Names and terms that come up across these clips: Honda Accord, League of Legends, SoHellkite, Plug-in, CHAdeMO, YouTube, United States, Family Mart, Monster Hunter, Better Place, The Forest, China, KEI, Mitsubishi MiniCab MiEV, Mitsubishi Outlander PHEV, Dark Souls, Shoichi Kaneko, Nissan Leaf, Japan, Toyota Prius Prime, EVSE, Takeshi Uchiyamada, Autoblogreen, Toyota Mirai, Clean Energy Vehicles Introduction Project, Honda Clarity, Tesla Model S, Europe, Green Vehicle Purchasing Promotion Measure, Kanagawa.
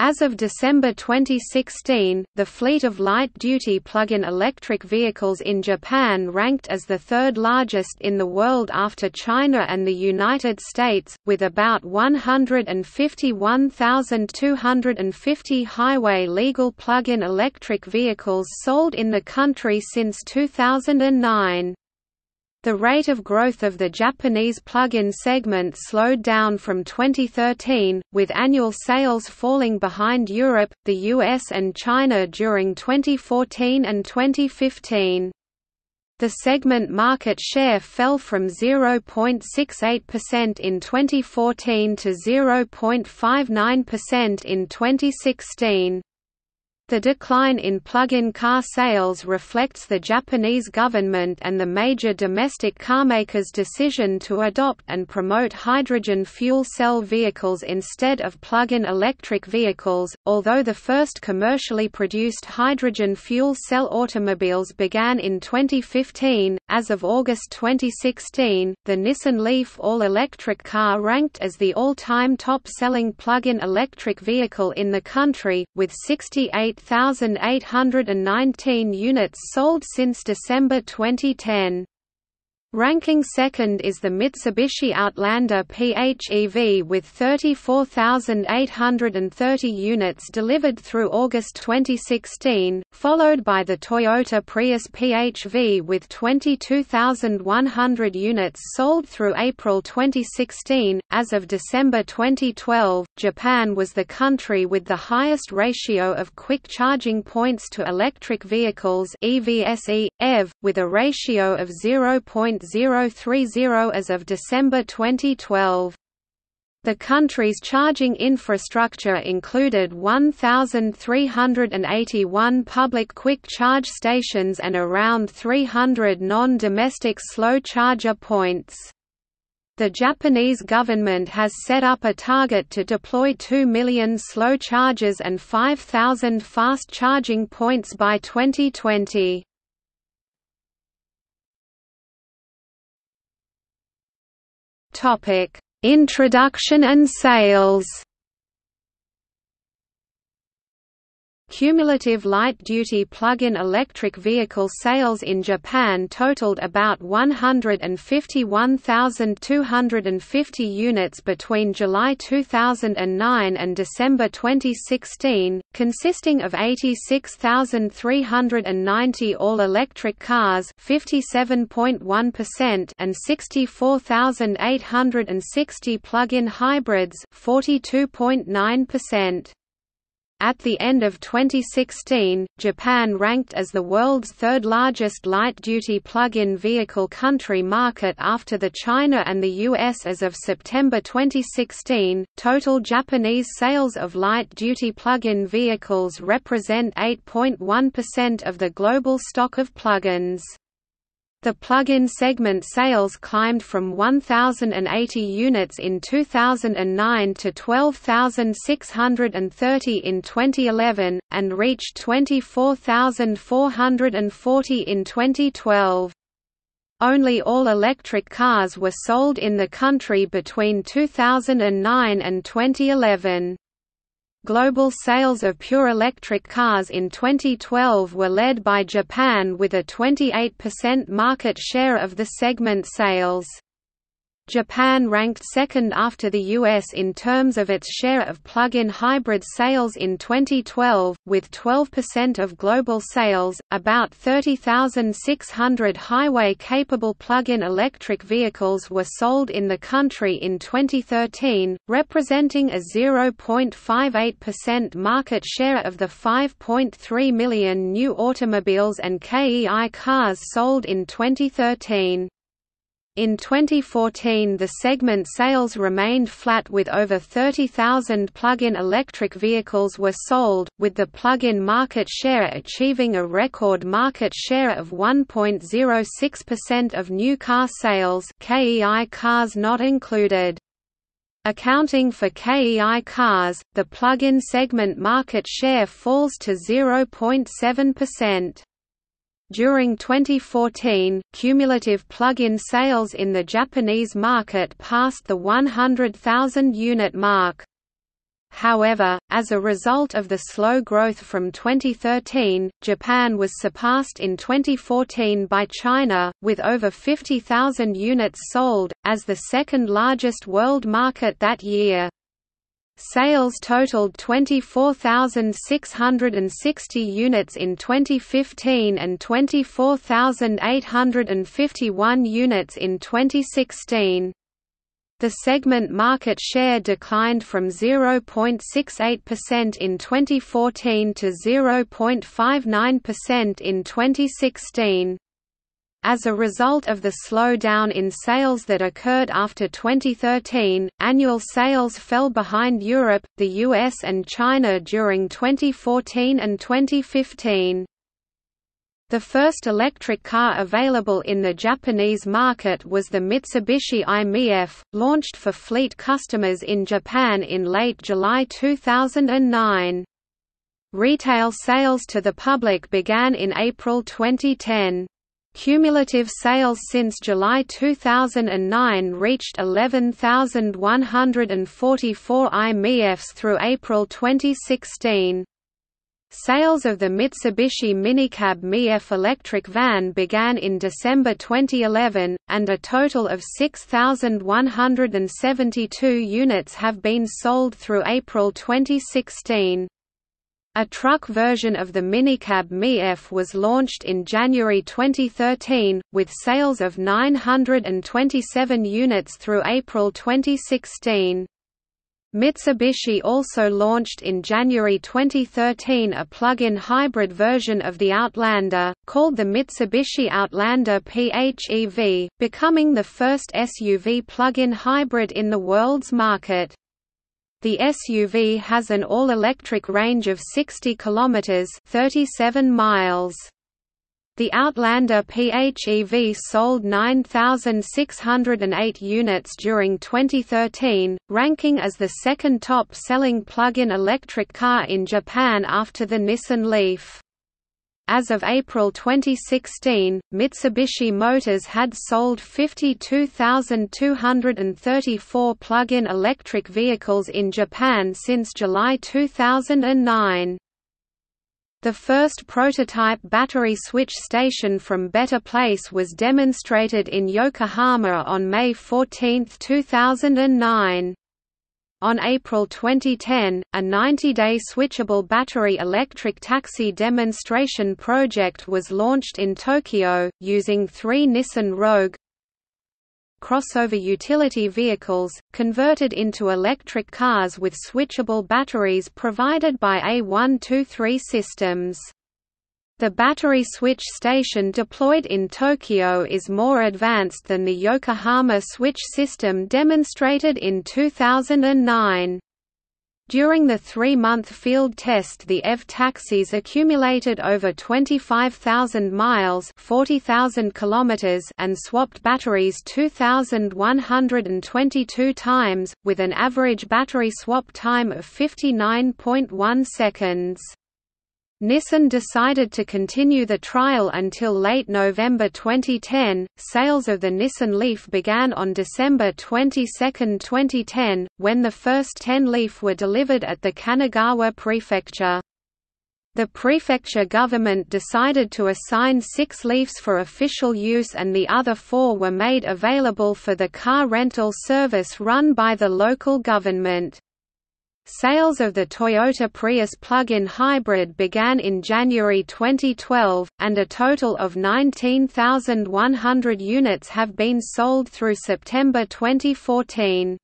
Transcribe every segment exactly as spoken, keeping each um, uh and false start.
As of December twenty sixteen, the fleet of light-duty plug-in electric vehicles in Japan ranked as the third largest in the world after China and the United States, with about one hundred fifty-one thousand two hundred fifty highway-legal plug-in electric vehicles sold in the country since two thousand nine. The rate of growth of the Japanese plug-in segment slowed down from twenty thirteen, with annual sales falling behind Europe, the U S and China during twenty fourteen and twenty fifteen. The segment market share fell from zero point six eight percent in twenty fourteen to zero point five nine percent in twenty sixteen. The decline in plug-in car sales reflects the Japanese government and the major domestic carmakers' decision to adopt and promote hydrogen fuel cell vehicles instead of plug-in electric vehicles, although the first commercially produced hydrogen fuel cell automobiles began in twenty fifteen. As of August twenty sixteen, the Nissan Leaf all-electric car ranked as the all-time top-selling plug-in electric vehicle in the country, with sixty-eight thousand eight hundred nineteen units sold since December twenty ten. Ranking second is the Mitsubishi Outlander P H E V with thirty-four thousand eight hundred thirty units delivered through August twenty sixteen, followed by the Toyota Prius P H E V with twenty-two thousand one hundred units sold through April twenty sixteen. As of December twenty twelve, Japan was the country with the highest ratio of quick charging points to electric vehicles (E V S E/E V), with a ratio of zero point zero three zero as of December twenty twelve. The country's charging infrastructure included one thousand three hundred eighty-one public quick charge stations and around three hundred non-domestic slow charger points. The Japanese government has set up a target to deploy two million slow chargers and five thousand fast charging points by twenty twenty. Topic: Introduction and sales. Cumulative light-duty plug-in electric vehicle sales in Japan totaled about one hundred fifty-one thousand two hundred fifty units between July two thousand nine and December twenty sixteen, consisting of eighty-six thousand three hundred ninety all-electric cars (fifty-seven point one percent) and sixty-four thousand eight hundred sixty plug-in hybrids (forty-two point nine percent). At the end of twenty sixteen, Japan ranked as the world's third-largest light-duty plug-in vehicle country market after the China and the U S. As of September twenty sixteen, total Japanese sales of light-duty plug-in vehicles represent eight point one percent of the global stock of plug-ins. The plug-in segment sales climbed from one thousand eighty units in two thousand nine to twelve thousand six hundred thirty in twenty eleven, and reached twenty-four thousand four hundred forty in twenty twelve. Only all-electric cars were sold in the country between two thousand nine and twenty eleven. Global sales of pure electric cars in twenty twelve were led by Japan with a twenty-eight percent market share of the segment sales. Japan ranked second after the U S in terms of its share of plug-in hybrid sales in twenty twelve, with twelve percent of global sales. About thirty thousand six hundred highway-capable plug-in electric vehicles were sold in the country in twenty thirteen, representing a zero point five eight percent market share of the five point three million new automobiles and K E I cars sold in twenty thirteen. In twenty fourteen, the segment sales remained flat with over thirty thousand plug-in electric vehicles were sold, with the plug-in market share achieving a record market share of one point zero six percent of new car sales, K E I cars not included. Accounting for K E I cars, the plug-in segment market share falls to zero point seven percent. During twenty fourteen, cumulative plug-in sales in the Japanese market passed the one hundred thousand unit mark. However, as a result of the slow growth from twenty thirteen, Japan was surpassed in twenty fourteen by China, with over fifty thousand units sold, as the second-largest world market that year. Sales totaled twenty-four thousand six hundred sixty units in twenty fifteen and twenty-four thousand eight hundred fifty-one units in twenty sixteen. The segment market share declined from zero point six eight percent in twenty fourteen to zero point five nine percent in twenty sixteen. As a result of the slowdown in sales that occurred after twenty thirteen, annual sales fell behind Europe, the U S and China during twenty fourteen and twenty fifteen. The first electric car available in the Japanese market was the Mitsubishi I MiEV, launched for fleet customers in Japan in late July two thousand nine. Retail sales to the public began in April twenty ten. Cumulative sales since July two thousand nine reached eleven thousand one hundred forty-four I MiEVs through April twenty sixteen. Sales of the Mitsubishi MiniCab MiEV electric van began in December twenty eleven, and a total of six thousand one hundred seventy-two units have been sold through April twenty sixteen. A truck version of the MiniCab MiEV was launched in January twenty thirteen, with sales of nine hundred twenty-seven units through April twenty sixteen. Mitsubishi also launched in January twenty thirteen a plug-in hybrid version of the Outlander, called the Mitsubishi Outlander P H E V, becoming the first S U V plug-in hybrid in the world's market. The S U V has an all-electric range of sixty kilometers (thirty-seven miles). The Outlander P H E V sold nine thousand six hundred eight units during twenty thirteen, ranking as the second top-selling plug-in electric car in Japan after the Nissan Leaf. As of April twenty sixteen, Mitsubishi Motors had sold fifty-two thousand two hundred thirty-four plug-in electric vehicles in Japan since July two thousand nine. The first prototype battery switch station from Better Place was demonstrated in Yokohama on May fourteenth two thousand nine. On April twenty ten, a ninety-day switchable battery electric taxi demonstration project was launched in Tokyo, using three Nissan Rogue crossover utility vehicles, converted into electric cars with switchable batteries provided by A one twenty-three Systems. The battery switch station deployed in Tokyo is more advanced than the Yokohama switch system demonstrated in two thousand nine. During the three-month field test, the E V taxis accumulated over twenty-five thousand miles (forty thousand kilometers) and swapped batteries two thousand one hundred twenty-two times, with an average battery swap time of fifty-nine point one seconds. Nissan decided to continue the trial until late November twenty ten. Sales of the Nissan Leaf began on December twenty-second twenty ten, when the first ten Leaf were delivered at the Kanagawa Prefecture. The prefecture government decided to assign six Leafs for official use, and the other four were made available for the car rental service run by the local government. Sales of the Toyota Prius plug-in hybrid began in January twenty twelve, and a total of nineteen thousand one hundred units have been sold through September twenty fourteen.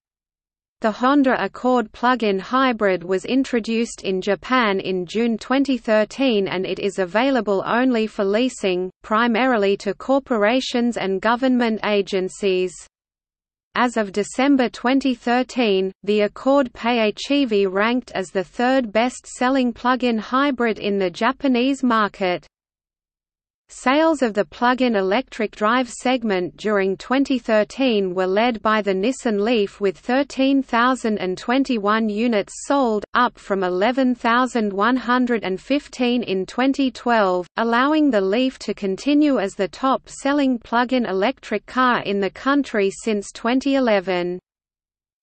The Honda Accord plug-in hybrid was introduced in Japan in June twenty thirteen, and it is available only for leasing, primarily to corporations and government agencies. As of December twenty thirteen, the Accord P H E V ranked as the third best-selling plug-in hybrid in the Japanese market. Sales of the plug-in electric drive segment during twenty thirteen were led by the Nissan Leaf with thirteen thousand twenty-one units sold, up from eleven thousand one hundred fifteen in twenty twelve, allowing the Leaf to continue as the top-selling plug-in electric car in the country since twenty eleven.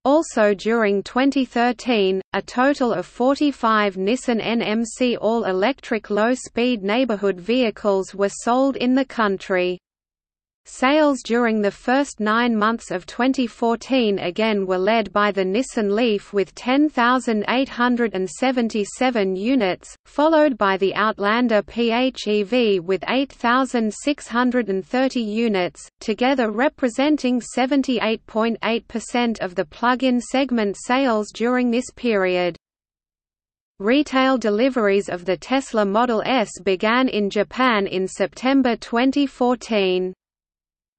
Also during twenty thirteen, a total of forty-five Nissan N M C all-electric low-speed neighborhood vehicles were sold in the country. Sales during the first nine months of twenty fourteen again were led by the Nissan Leaf with ten thousand eight hundred seventy-seven units, followed by the Outlander P H E V with eight thousand six hundred thirty units, together representing seventy-eight point eight percent of the plug-in segment sales during this period. Retail deliveries of the Tesla Model S began in Japan in September twenty fourteen.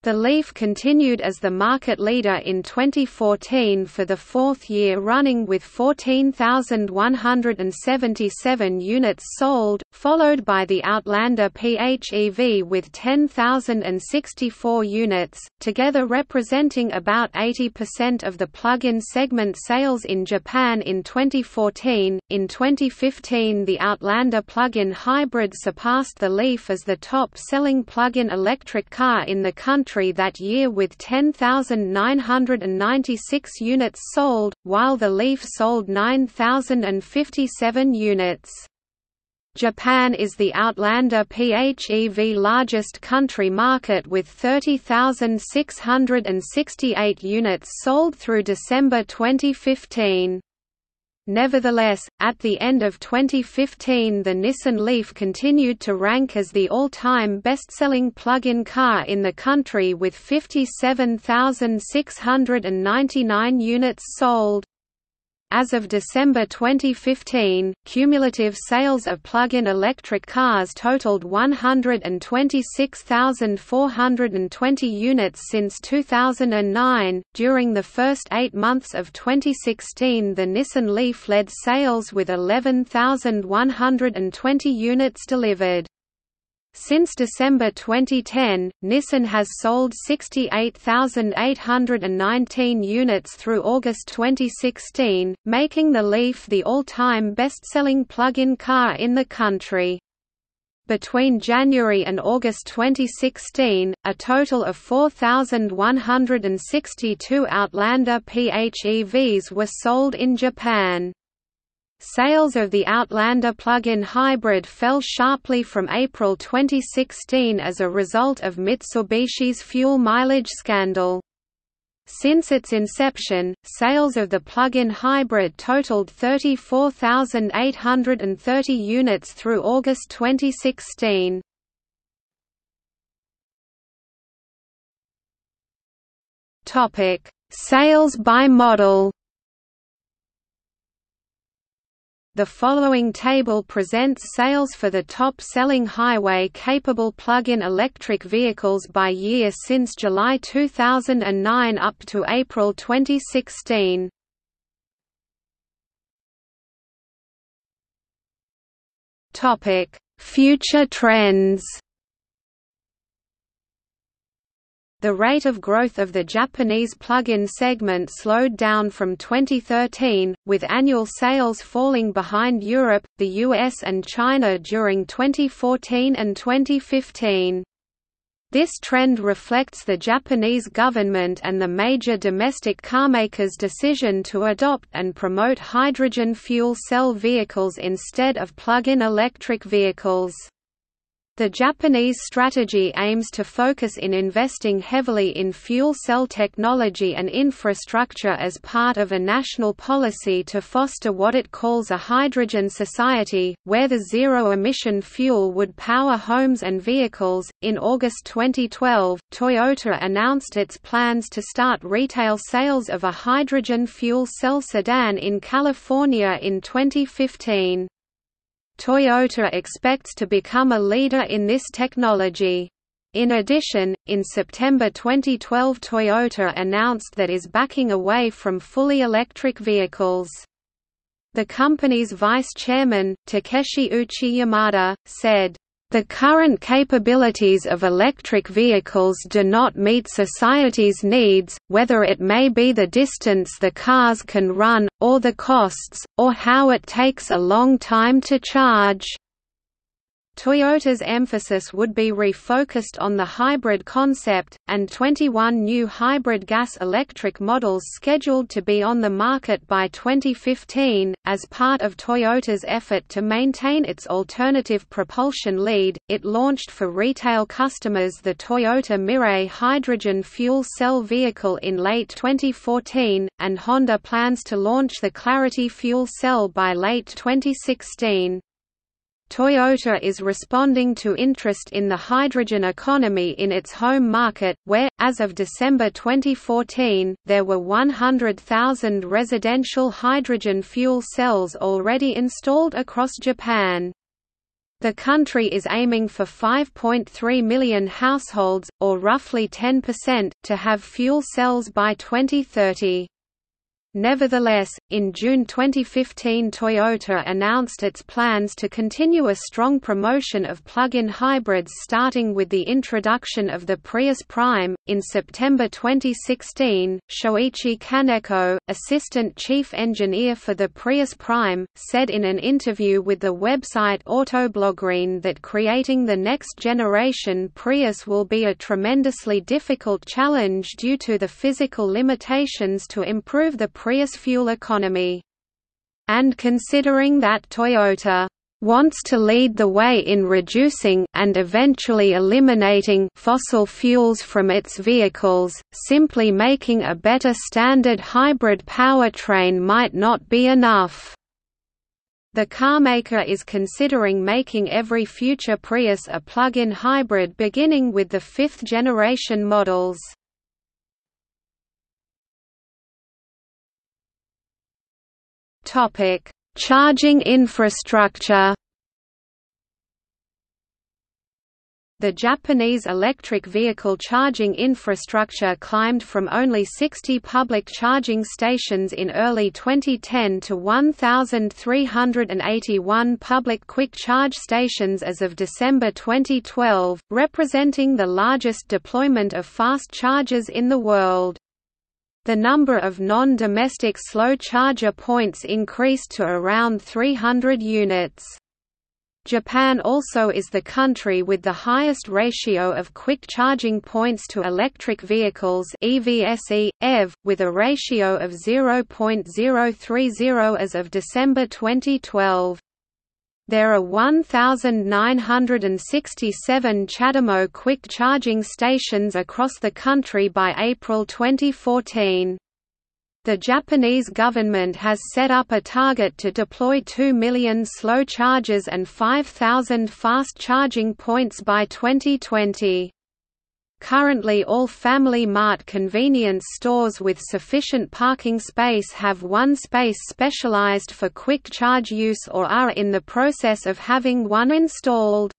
The Leaf continued as the market leader in twenty fourteen for the fourth year running with fourteen thousand one hundred seventy-seven units sold, followed by the Outlander P H E V with ten thousand sixty-four units, together representing about eighty percent of the plug-in segment sales in Japan in twenty fourteen. In twenty fifteen, the Outlander plug-in hybrid surpassed the Leaf as the top-selling plug-in electric car in the country that year with ten thousand nine hundred ninety-six units sold, while the Leaf sold nine thousand fifty-seven units. Japan is the Outlander P H E V largest country market with thirty thousand six hundred sixty-eight units sold through December twenty fifteen. Nevertheless, at the end of twenty fifteen the Nissan Leaf continued to rank as the all-time best-selling plug-in car in the country with fifty-seven thousand six hundred ninety-nine units sold. As of December twenty fifteen, cumulative sales of plug-in electric cars totaled one hundred twenty-six thousand four hundred twenty units since two thousand nine. During the first eight months of twenty sixteen, the Nissan Leaf led sales with eleven thousand one hundred twenty units delivered. Since December twenty ten, Nissan has sold sixty-eight thousand eight hundred nineteen units through August twenty sixteen, making the Leaf the all-time best-selling plug-in car in the country. Between January and August twenty sixteen, a total of four thousand one hundred sixty-two Outlander P H E Vs were sold in Japan. Sales of the Outlander plug-in hybrid fell sharply from April twenty sixteen as a result of Mitsubishi's fuel mileage scandal. Since its inception, sales of the plug-in hybrid totaled thirty-four thousand eight hundred thirty units through August twenty sixteen. Topic: Sales by model. The following table presents sales for the top-selling highway-capable plug-in electric vehicles by year since July two thousand nine up to April twenty sixteen. Topic: Future trends. The rate of growth of the Japanese plug-in segment slowed down from twenty thirteen, with annual sales falling behind Europe, the U S and China during twenty fourteen and twenty fifteen. This trend reflects the Japanese government and the major domestic carmakers' decision to adopt and promote hydrogen fuel cell vehicles instead of plug-in electric vehicles. The Japanese strategy aims to focus in investing heavily in fuel cell technology and infrastructure as part of a national policy to foster what it calls a hydrogen society, where the zero-emission fuel would power homes and vehicles. In August twenty twelve, Toyota announced its plans to start retail sales of a hydrogen fuel cell sedan in California in twenty fifteen. Toyota expects to become a leader in this technology. In addition, in September twenty twelve, Toyota announced that it is backing away from fully electric vehicles. The company's vice chairman, Takeshi Uchiyamada, said, "The current capabilities of electric vehicles do not meet society's needs, whether it may be the distance the cars can run, or the costs, or how it takes a long time to charge." Toyota's emphasis would be refocused on the hybrid concept, and twenty-one new hybrid gas-electric models scheduled to be on the market by twenty fifteen. As part of Toyota's effort to maintain its alternative propulsion lead, it launched for retail customers the Toyota Mirai hydrogen fuel cell vehicle in late twenty fourteen, and Honda plans to launch the Clarity fuel cell by late twenty sixteen. Toyota is responding to interest in the hydrogen economy in its home market, where, as of December twenty fourteen, there were one hundred thousand residential hydrogen fuel cells already installed across Japan. The country is aiming for five point three million households, or roughly ten percent, to have fuel cells by twenty thirty. Nevertheless, in June twenty fifteen Toyota announced its plans to continue a strong promotion of plug-in hybrids starting with the introduction of the Prius Prime. In September twenty sixteen, Shoichi Kaneko, assistant chief engineer for the Prius Prime, said in an interview with the website Autoblogreen that creating the next generation Prius will be a tremendously difficult challenge due to the physical limitations to improve the Prius fuel economy. And considering that Toyota wants to lead the way in reducing and eventually eliminating fossil fuels from its vehicles, simply making a better standard hybrid powertrain might not be enough. The carmaker is considering making every future Prius a plug-in hybrid beginning with the fifth generation models. Topic: charging infrastructure. The Japanese electric vehicle charging infrastructure climbed from only sixty public charging stations in early twenty ten to one thousand three hundred eighty-one public quick charge stations as of December twenty twelve, representing the largest deployment of fast chargers in the world. The number of non-domestic slow charger points increased to around three hundred units. Japan also is the country with the highest ratio of quick charging points to electric vehicles E V S E, E V, with a ratio of zero point zero three zero as of December twenty twelve. There are one thousand nine hundred sixty-seven CHAdeMO quick charging stations across the country by April twenty fourteen. The Japanese government has set up a target to deploy two million slow chargers and five thousand fast charging points by twenty twenty. Currently all Family Mart convenience stores with sufficient parking space have one space specialized for quick charge use or are in the process of having one installed.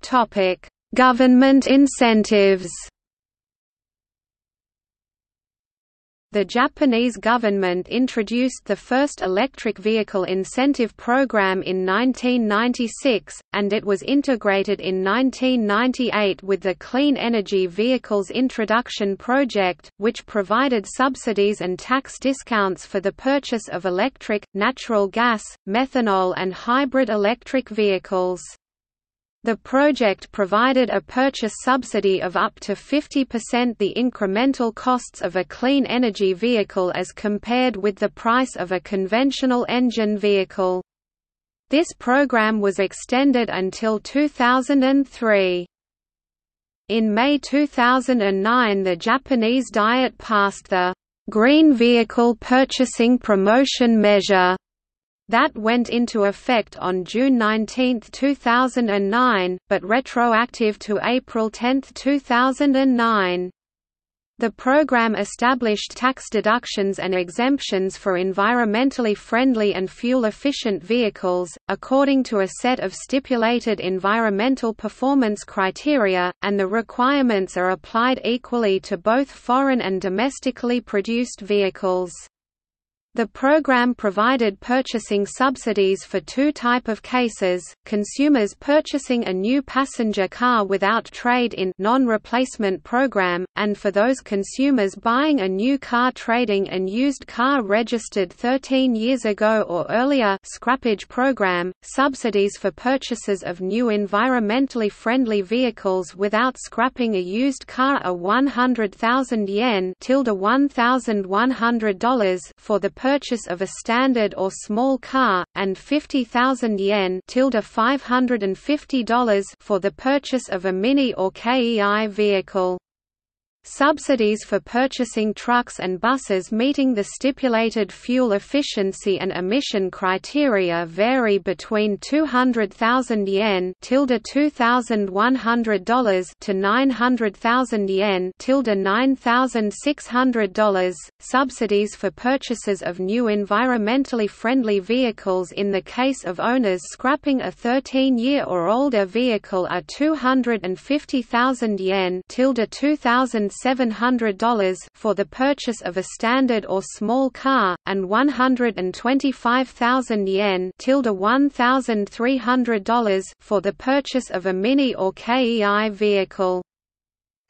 Topic: government incentives. The Japanese government introduced the first electric vehicle incentive program in nineteen ninety-six, and it was integrated in nineteen ninety-eight with the Clean Energy Vehicles Introduction Project, which provided subsidies and tax discounts for the purchase of electric, natural gas, methanol and hybrid electric vehicles. The project provided a purchase subsidy of up to fifty percent the incremental costs of a clean energy vehicle as compared with the price of a conventional engine vehicle. This program was extended until two thousand three. In May two thousand nine, the Japanese Diet passed the Green Vehicle Purchasing Promotion Measure that went into effect on June nineteenth two thousand nine, but retroactive to April tenth two thousand nine. The program established tax deductions and exemptions for environmentally friendly and fuel-efficient vehicles, according to a set of stipulated environmental performance criteria, and the requirements are applied equally to both foreign and domestically produced vehicles. The program provided purchasing subsidies for two types of cases, consumers purchasing a new passenger car without trade-in non-replacement program, and for those consumers buying a new car trading and used car registered thirteen years ago or earlier scrappage program, subsidies for purchases of new environmentally friendly vehicles without scrapping a used car are one hundred thousand yen (one thousand one hundred dollars) for the purchase of a standard or small car, and fifty thousand yen (five hundred fifty dollars) for the purchase of a mini or K E I vehicle. Subsidies for purchasing trucks and buses meeting the stipulated fuel efficiency and emission criteria vary between two hundred thousand yen (two thousand one hundred dollars) to nine hundred thousand yen (nine thousand six hundred dollars). Subsidies for purchases of new environmentally friendly vehicles in the case of owners scrapping a thirteen-year or older vehicle are two hundred fifty thousand yen (two thousand seven hundred dollars) for the purchase of a standard or small car, and one hundred twenty-five thousand yen (one thousand three hundred dollars) for the purchase of a mini or K E I vehicle.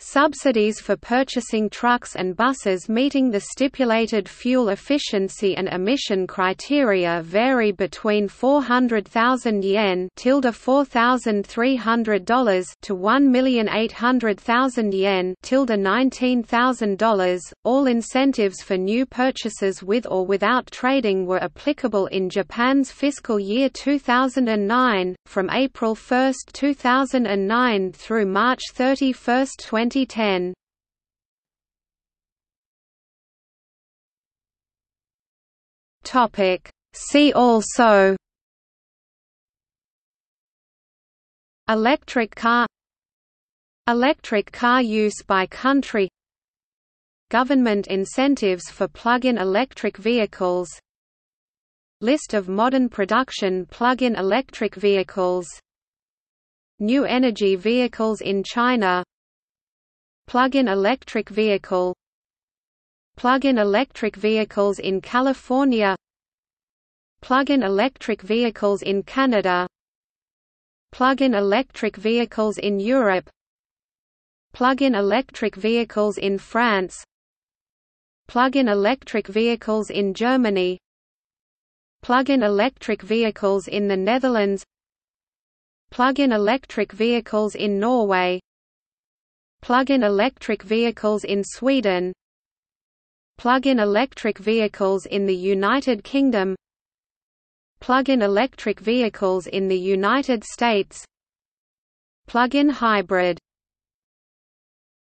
Subsidies for purchasing trucks and buses meeting the stipulated fuel efficiency and emission criteria vary between four hundred thousand yen (four thousand three hundred dollars) to one million eight hundred thousand yen (nineteen thousand dollars). All incentives for new purchases with or without trading were applicable in Japan's fiscal year two thousand nine, from April first two thousand nine through March thirty-first twenty ten. Topic. See also: electric car, electric car use by country, government incentives for plug-in electric vehicles, list of modern production plug-in electric vehicles, new energy vehicles in China, plug-in electric vehicle, plug-in electric vehicles in California, plug-in electric vehicles in Canada, plug-in electric vehicles in Europe, plug-in electric vehicles in France, plug-in electric vehicles in Germany, plug-in electric vehicles in the Netherlands, plug-in electric vehicles in Norway, plug-in electric vehicles in Sweden, plug-in electric vehicles in the United Kingdom, plug-in electric vehicles in the United States, plug-in hybrid.